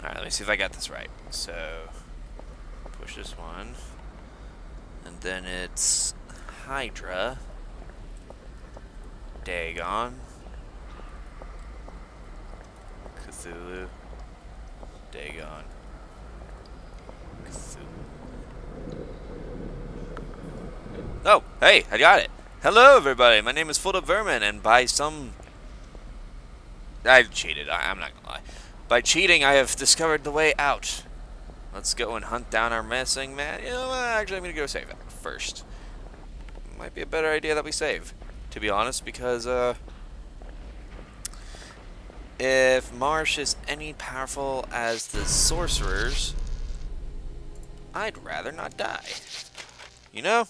Alright, let me see if I got this right. So, push this one. And then it's Hydra. Dagon. Cthulhu. Dagon. Cthulhu. Oh, hey, I got it. Hello, everybody. My name is FoldupVermin, and by some... I cheated. I'm not gonna lie. By cheating, I have discovered the way out. Let's go and hunt down our missing man. You know, actually, I'm gonna go save that first. Might be a better idea that we save, to be honest, because if Marsh is any powerful as the sorcerers, I'd rather not die. You know.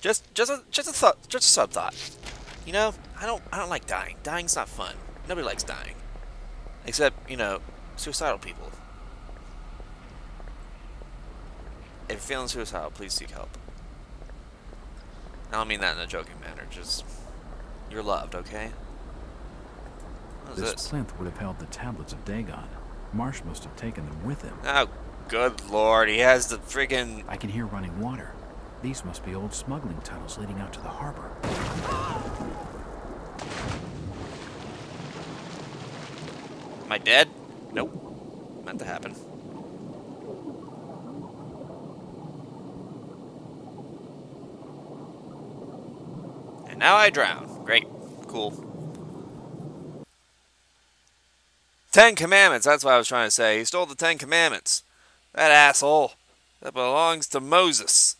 Just a sub thought. You know, I don't like dying. Dying's not fun. Nobody likes dying, except you know, suicidal people. If you're feeling suicidal, please seek help. I don't mean that in a joking manner. Just you're loved, okay? What is this? This plinth would have held the tablets of Dagon. Marsh must have taken them with him. Oh, good lord! He has the friggin'. I can hear running water. These must be old smuggling tunnels leading out to the harbor. Am I dead? Nope. Meant to happen. And now I drown. Great. Cool. 10 Commandments. That's what I was trying to say. He stole the 10 Commandments. That asshole. That belongs to Moses.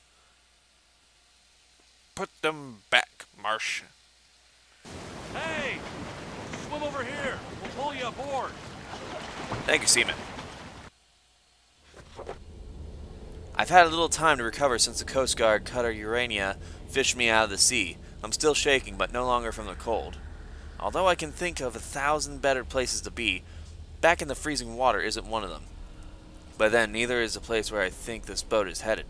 Put them back, Marsh. Hey! Swim over here! We'll pull you aboard! Thank you, Seaman. I've had a little time to recover since the Coast Guard Cutter Urania fished me out of the sea. I'm still shaking, but no longer from the cold. Although I can think of 1,000 better places to be, back in the freezing water isn't one of them. But then, neither is the place where I think this boat is headed.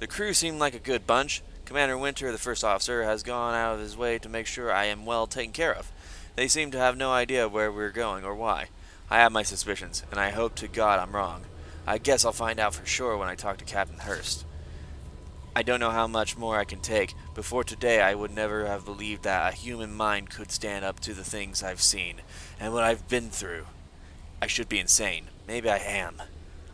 The crew seemed like a good bunch. Commander Winter, the first officer, has gone out of his way to make sure I am well taken care of. They seem to have no idea where we're going or why. I have my suspicions, and I hope to God I'm wrong. I guess I'll find out for sure when I talk to Captain Hurst. I don't know how much more I can take. Before today, I would never have believed that a human mind could stand up to the things I've seen and what I've been through. I should be insane. Maybe I am.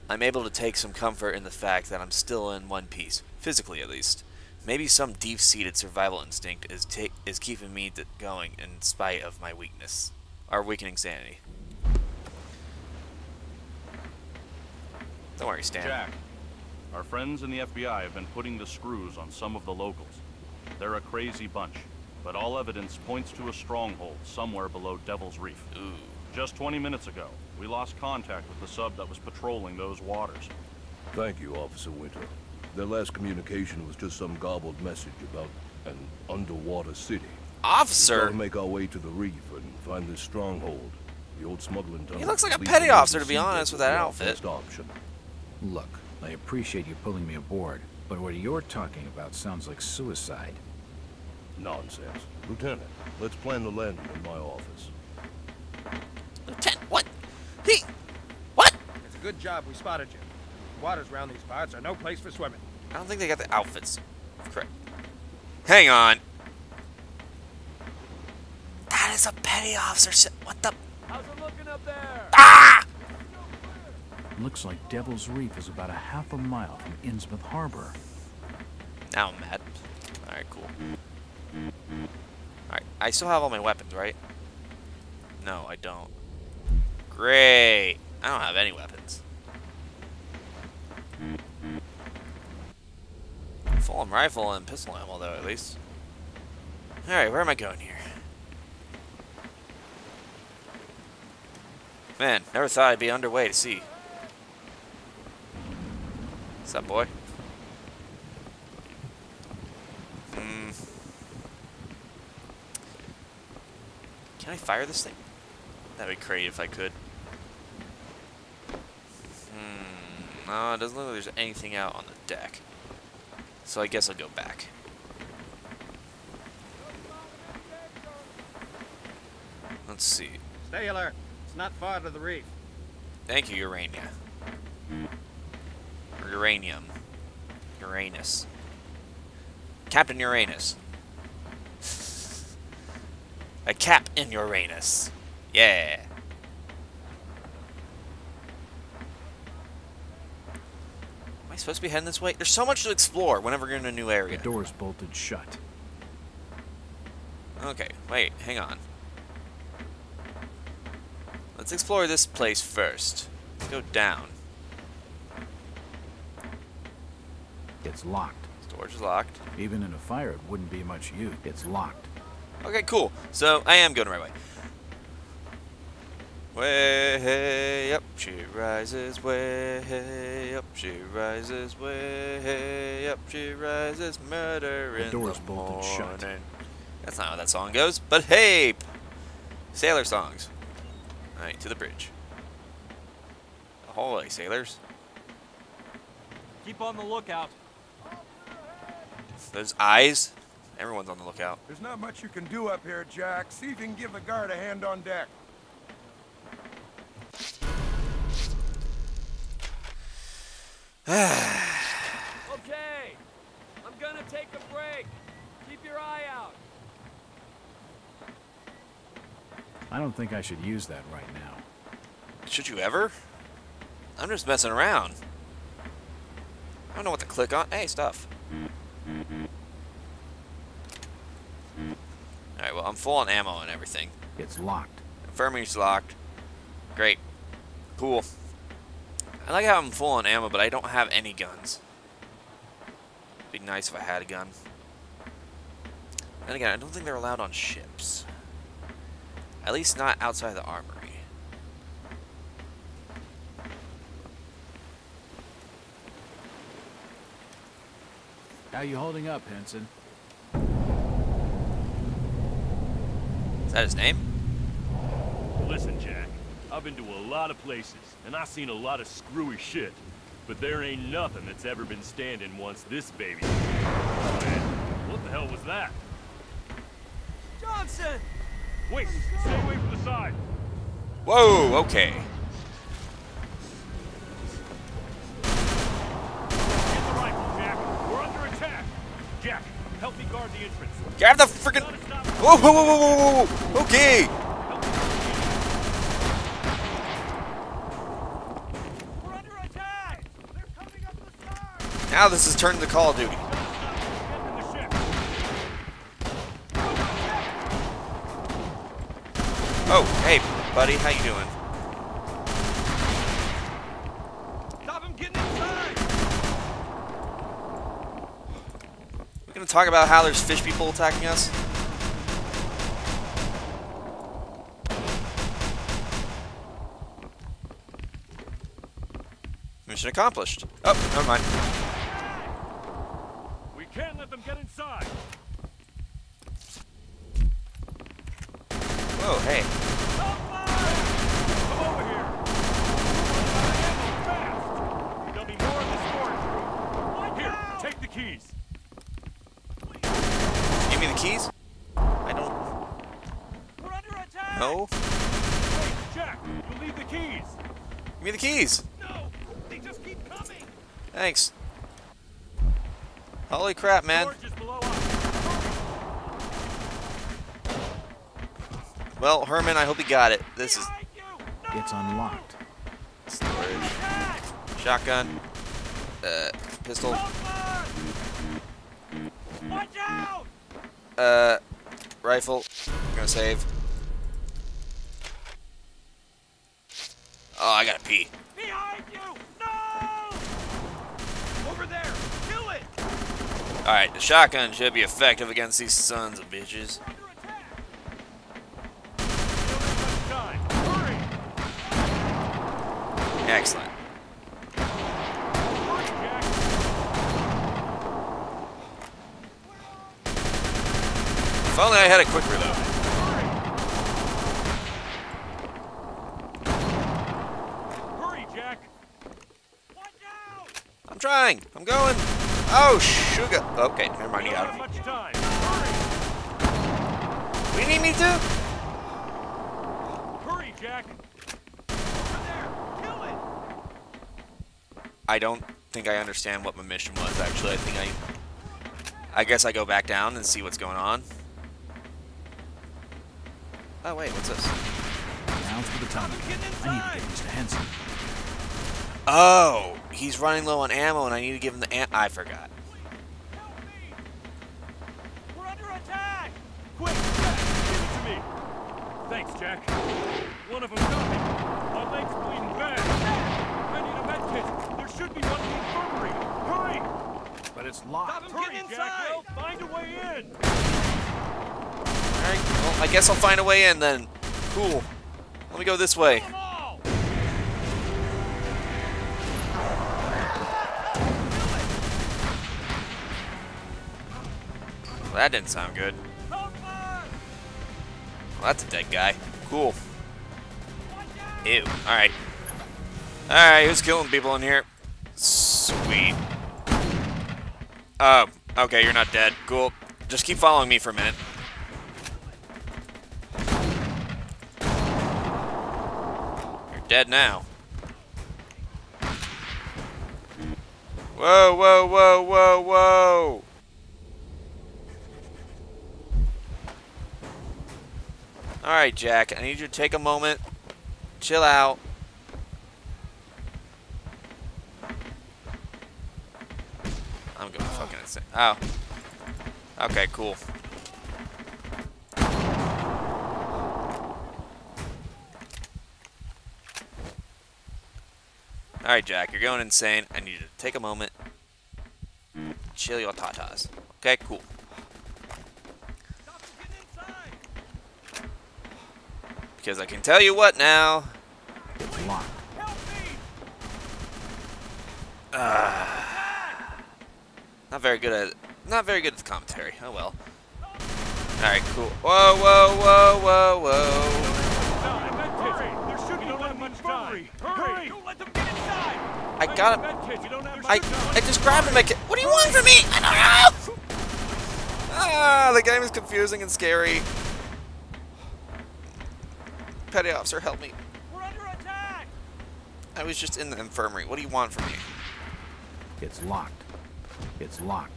I'm able to take some comfort in the fact that I'm still in one piece, physically at least. Maybe some deep-seated survival instinct is keeping me going in spite of my weakness. Or weakening sanity. Don't worry, Stan. Jack, our friends in the FBI have been putting the screws on some of the locals. They're a crazy bunch, but all evidence points to a stronghold somewhere below Devil's Reef. Ooh. Just 20 minutes ago, we lost contact with the sub that was patrolling those waters. Thank you, Officer Winter. Their last communication was just some gobbled message about an underwater city. Officer! We'll make our way to the reef and find this stronghold. The old smuggling tunnel. He looks like a petty officer, to be honest, with that outfit. Look, I appreciate you pulling me aboard, but what you're talking about sounds like suicide. Nonsense. Lieutenant, let's plan the landing in my office. Lieutenant, what? He... What? It's a good job we spotted you. Waters around these parts are no place for swimming. I don't think they got the outfits correct. Hang on. That is a petty officer. What the? How's it looking up there? Ah! Looks like Devil's Reef is about 1/2 mile from Innsmouth Harbor. Now I'm mad. All right, cool. All right, I still have all my weapons, right? No, I don't. Great. I don't have any weapons. Full on rifle and pistol ammo, though, at least. Alright, where am I going here? Man, never thought I'd be underway to sea. What's up, boy? Can I fire this thing? That'd be great if I could. No, it doesn't look like there's anything out on the deck. So I guess I'll go back. Let's see. Stay alert. It's not far to the reef. Thank you, Urania. Or uranium. Uranus. Captain Uranus. A cap in Uranus. Yeah. Am I supposed to be heading this way? There's so much to explore whenever you're in a new area. The door's bolted shut. Okay, wait, hang on. Let's explore this place first. Let's go down. It's locked. Storage is locked. Even in a fire, it wouldn't be much use. It's locked. Okay, cool. So I am going the right way. Way up, she rises. Way up, she rises. Way up, she rises. Murder in the morning. The door's bolted shut. That's not how that song goes, but hey, sailor songs. All right, to the bridge. Ahoy, sailors. Keep on the lookout. Those eyes. Everyone's on the lookout. There's not much you can do up here, Jack. See if you can give the guard a hand on deck. Okay, I'm gonna take a break. Keep your eye out. I don't think I should use that right now. Should you ever? I'm just messing around. I don't know what to click on. Hey, stuff. Alright, well, I'm full on ammo and everything. It's locked. Infirmary's locked. Great. Cool. I like how I'm full on ammo, but I don't have any guns. It'd be nice if I had a gun. Then again, I don't think they're allowed on ships. At least not outside the armory. How you holding up, Henson? Is that his name? Listen, Jack. I've been to a lot of places, and I've seen a lot of screwy shit. But there ain't nothing that's ever been standing once this baby. What the hell was that? Johnson! Wait! Stay away from the side! Whoa, okay. Get the rifle, Jack! We're under attack! Jack, help me guard the entrance. Grab the frickin'... Whoa, whoa, whoa, whoa, whoa, whoa! Okay! We're under attack! They're coming up the side! Now this is turning to Call of Duty. Oh, hey, buddy, how you doing? Stop him getting inside! We're gonna talk about how there's fish people attacking us. Mission accomplished. Oh, never mind. We can't let them get inside. Oh, hey. Come over here. There'll be more in the storage room. Here, take the keys. Give me the keys? I don't... We're under attack! No. Wait, Jack, you leave the keys. Give me the keys. No, they just keep coming. Thanks. Holy crap, man. Well, Herman, I hope you got it. This is... No! It's unlocked. Storage. Shotgun. Pistol. Watch out! Rifle. I'm gonna save. Oh, I gotta pee. Behind you! No! Over there! Kill it! Alright, the shotgun should be effective against these sons of bitches. Excellent. If only I had a quick reload. Hurry, Jack. Watch out! I'm trying. I'm going. Oh, sugar. Okay, never mind. You got it. We need me to. Hurry, Jack. Over there. Kill it. I don't think I understand what my mission was, actually. I guess I go back down and see what's going on. Oh, wait, what's this? Now for the tunnel. I need to get Mr. Henson. Oh, he's running low on ammo, and I need to give him the I forgot. We're under attack! Quick, Jack, give it to me. Thanks, Jack. One of them got me. My leg's bleeding bad. I need a med kit. There should be one in the infirmary. Hurry! But it's locked. Stop him. Hurry, get inside. Jack. I'll find a way in. All right. Well, I guess I'll find a way in then. Cool. Let me go this way. Well, that didn't sound good. Well, that's a dead guy. Cool. Ew. Alright. Alright, who's killing people in here? Sweet. Oh, okay, you're not dead. Cool. Just keep following me for a minute. You're dead now. Whoa, whoa, whoa, whoa, whoa! Alright, Jack, I need you to take a moment, chill out. I'm gonna fucking insane. Oh. Okay, cool. Alright, Jack, you're going insane. I need you to take a moment, chill your tatas. Okay, cool. Because I can tell you what now. It's locked. Not very good at the commentary. Oh well. All right, cool. Whoa, whoa, whoa, whoa, whoa. There should be not much time. Hurry! Don't let them get inside. I got him. I just grabbed him. What do you want from me? I don't know. Ah, the game is confusing and scary. Petty officer, help me. We're under attack. I was just in the infirmary. What do you want from me? It's locked. It's locked.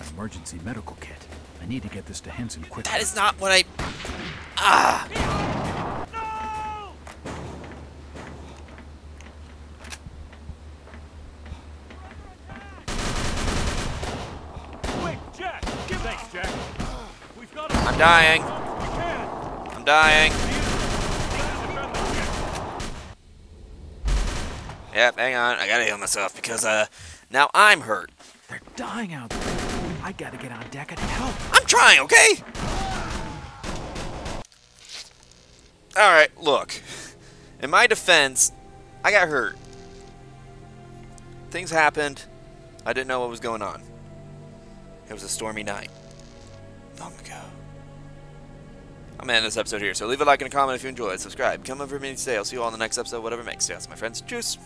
An emergency medical kit. I need to get this to Henson quickly. That is not what I... Ah! No! Quick, Jack. Thanks, Jack. I'm dying. I'm dying. Yep, hang on. I gotta heal myself because now I'm hurt. They're dying out there. I gotta get on deck and help. I'm trying, okay? Alright, look. In my defense, I got hurt. Things happened. I didn't know what was going on. It was a stormy night. Long ago. I'm gonna end this episode here, so leave a like and a comment if you enjoyed. Subscribe. Come over to me today. I'll see you all in the next episode, whatever makes sense. My friends, cheers!